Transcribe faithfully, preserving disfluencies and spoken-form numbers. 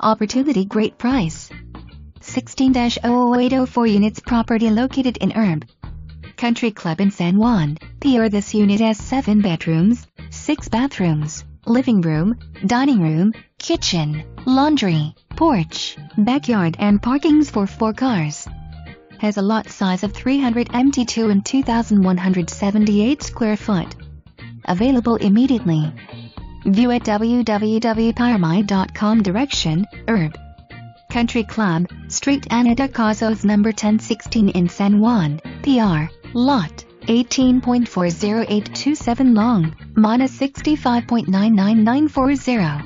Opportunity great price. sixteen thousand eight hundred four units property located in Urb. Country Club in San Juan, P R This unit has seven bedrooms, six bathrooms, living room, dining room, kitchen, laundry, porch, backyard and parkings for four cars. Has a lot size of three hundred meters squared and two thousand one hundred seventy-eight square foot. Available immediately. View at w w w dot p r m i dot com. Direction, Urb. Country Club, Street Ana de Cazos number ten sixteen in San Juan, P R, Lot eighteen point four zero eight two seven long, minus sixty-five point nine nine nine four zero.